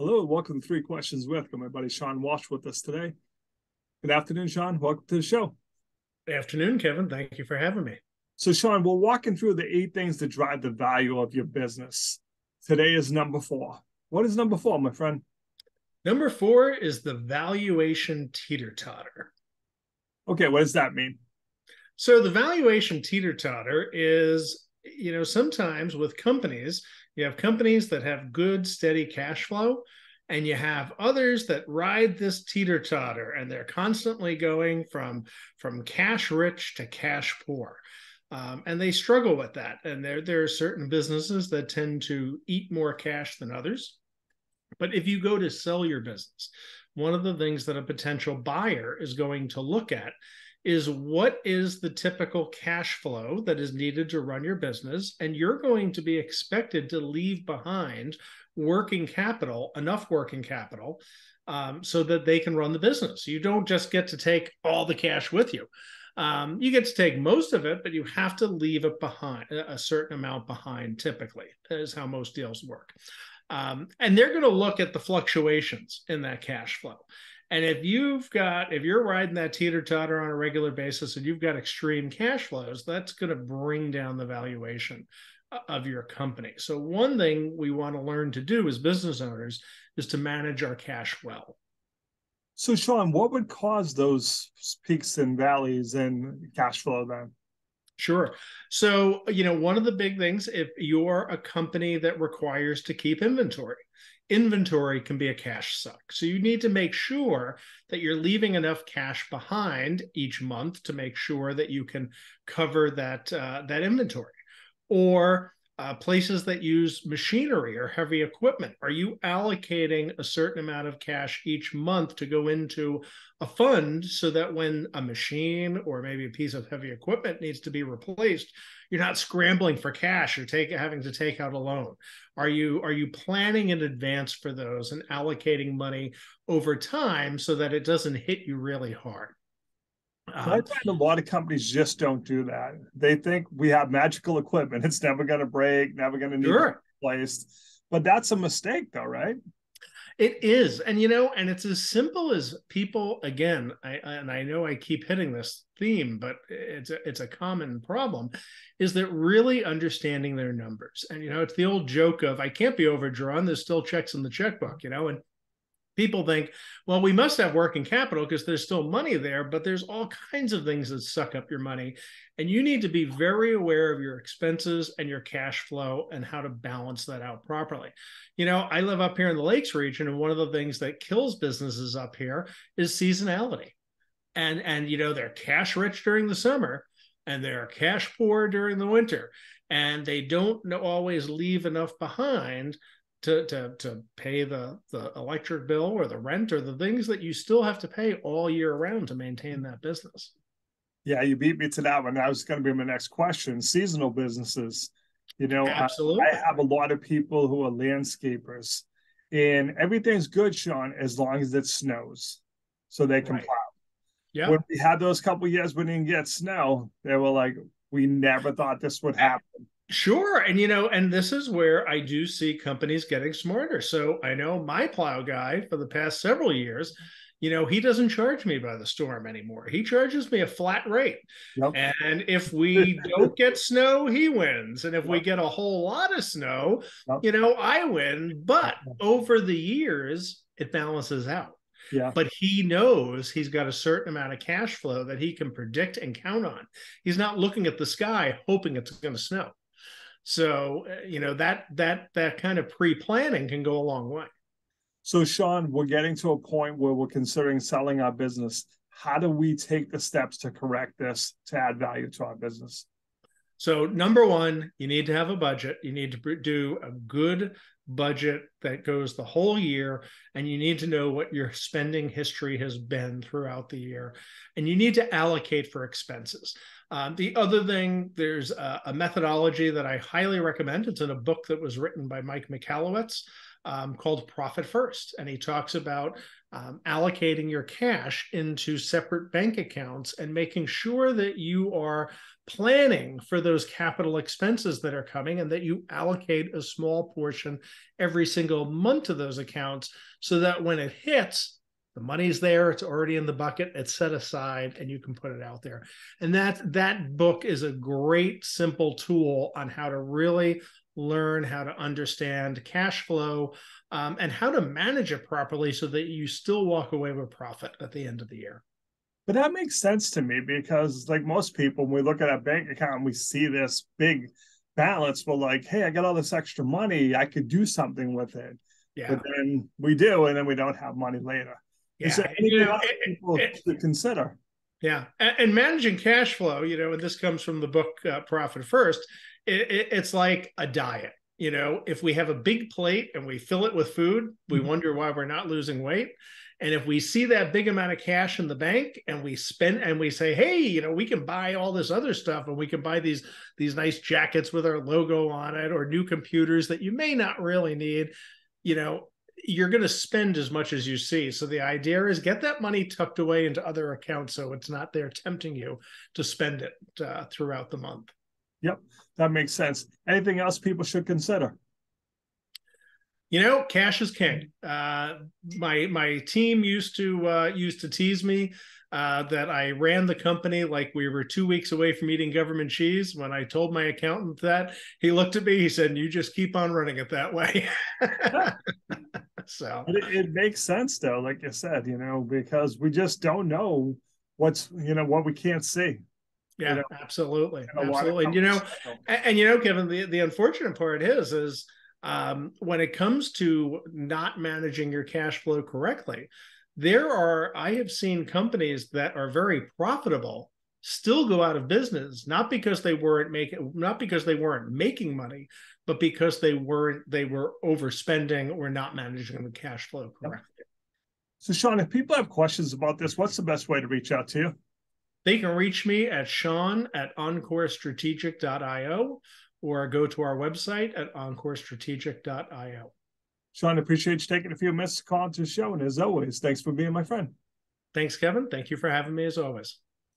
Hello, welcome to 3 Questions With. Got my buddy Shawn Walsh with us today. Good afternoon, Shawn. Welcome to the show. Good afternoon, Kevin. Thank you for having me. So, Shawn, we're walking through the 8 things that drive the value of your business. Today is number 4. What is number 4, my friend? Number 4 is the valuation teeter-totter. Okay, what does that mean? So the valuation teeter-totter is, you know, sometimes with companies, you have companies that have good, steady cash flow, and you have others that ride this teeter-totter, and they're constantly going from cash rich to cash poor. And they struggle with that. And there are certain businesses that tend to eat more cash than others. But if you go to sell your business, one of the things that a potential buyer is going to look at is what is the typical cash flow that is needed to run your business, and you're going to be expected to leave behind working capital, enough working capital, so that they can run the business. You don't just get to take all the cash with you. You get to take most of it, but you have to leave it behind, a certain amount behind typically, is how most deals work. And they're going to look at the fluctuations in that cash flow. And if you're riding that teeter-totter on a regular basis and you've got extreme cash flows, that's going to bring down the valuation of your company. So one thing we want to learn to do as business owners is to manage our cash well. So, Shawn, what would cause those peaks and valleys in cash flow then? Sure. So, you know, one of the big things, if you're a company that requires to keep inventory can be a cash suck. So you need to make sure that you're leaving enough cash behind each month to make sure that you can cover that inventory. Or places that use machinery or heavy equipment, are you allocating a certain amount of cash each month to go into a fund so that when a machine or maybe a piece of heavy equipment needs to be replaced, you're not scrambling for cash or having to take out a loan? Are you planning in advance for those and allocating money over time so that it doesn't hit you really hard? I find a lot of companies just don't do that. They think we have magical equipment. It's never going to break, never going to need sure. replaced. But that's a mistake though, right? It is. And, you know, and it's as simple as people, again, I know I keep hitting this theme, but it's a common problem, is that really understanding their numbers. And, you know, it's the old joke of, I can't be overdrawn. There's still checks in the checkbook, you know, and people think, well, we must have working capital because there's still money there, but there's all kinds of things that suck up your money. And you need to be very aware of your expenses and your cash flow and how to balance that out properly. You know, I live up here in the Lakes region, and one of the things that kills businesses up here is seasonality. And you know, they're cash rich during the summer and they're cash poor during the winter. And they don't always leave enough behind to pay the electric bill or the rent or the things that you still have to pay all year round to maintain that business. Yeah, you beat me to that one. That was going to be my next question. Seasonal businesses. You know, I have a lot of people who are landscapers, and everything's good, Shawn, as long as it snows, so they can right. plow. Yeah. When we had those couple of years when we didn't get snow, they were like, we never thought this would happen. Sure. And, you know, and this is where I do see companies getting smarter. So I know my plow guy for the past several years, you know, he doesn't charge me by the storm anymore. He charges me a flat rate. Yep. And if we don't get snow, he wins. And if yep. we get a whole lot of snow, yep. you know, I win. But over the years, it balances out. Yeah. But he knows he's got a certain amount of cash flow that he can predict and count on. He's not looking at the sky hoping it's going to snow. So, you know, that kind of pre-planning can go a long way. So, Shawn, we're getting to a point where we're considering selling our business. How do we take the steps to correct this to add value to our business? So, number one, you need to have a budget. You need to do a good budget that goes the whole year, and you need to know what your spending history has been throughout the year, and you need to allocate for expenses. The other thing, there's a methodology that I highly recommend. It's in a book that was written by Mike Michalowicz called Profit First, and he talks about allocating your cash into separate bank accounts and making sure that you are planning for those capital expenses that are coming, and that you allocate a small portion every single month to those accounts so that when it hits, the money's there, it's already in the bucket, it's set aside, and you can put it out there. And that book is a great, simple tool on how to really learn how to understand cash flow and how to manage it properly so that you still walk away with profit at the end of the year. But that makes sense to me, because like most people, when we look at a bank account and we see this big balance, we're like, hey, I got all this extra money, I could do something with it. Yeah. But then we do, and then we don't have money later. Yeah. Is there anything else people should consider? Yeah. And managing cash flow, and this comes from the book Profit First, it's like a diet. If we have a big plate and we fill it with food, we wonder why we're not losing weight. And if we see that big amount of cash in the bank and we spend and we say, hey, we can buy all this other stuff, and we can buy these nice jackets with our logo on it, or new computers that you may not really need, you're going to spend as much as you see. So the idea is get that money tucked away into other accounts so it's not there tempting you to spend it throughout the month. Yep, that makes sense. Anything else people should consider? Cash is king. My team used to tease me that I ran the company like we were 2 weeks away from eating government cheese. When I told my accountant that, he looked at me, he said, "You just keep on running it that way." So it makes sense, though, like you said, because we just don't know what's, what we can't see. Yeah, absolutely. Absolutely. And, Kevin, the unfortunate part is when it comes to not managing your cash flow correctly, I have seen companies that are very profitable still go out of business, not because they weren't making money, but because they were overspending or not managing the cash flow correctly. Yep. So, Shawn, if people have questions about this, what's the best way to reach out to you? They can reach me at Shawn@encorestrategic.io, or go to our website at encorestrategic.io. Shawn, appreciate you taking a few minutes to call into the show. And as always, thanks for being my friend. Thanks, Kevin. Thank you for having me as always.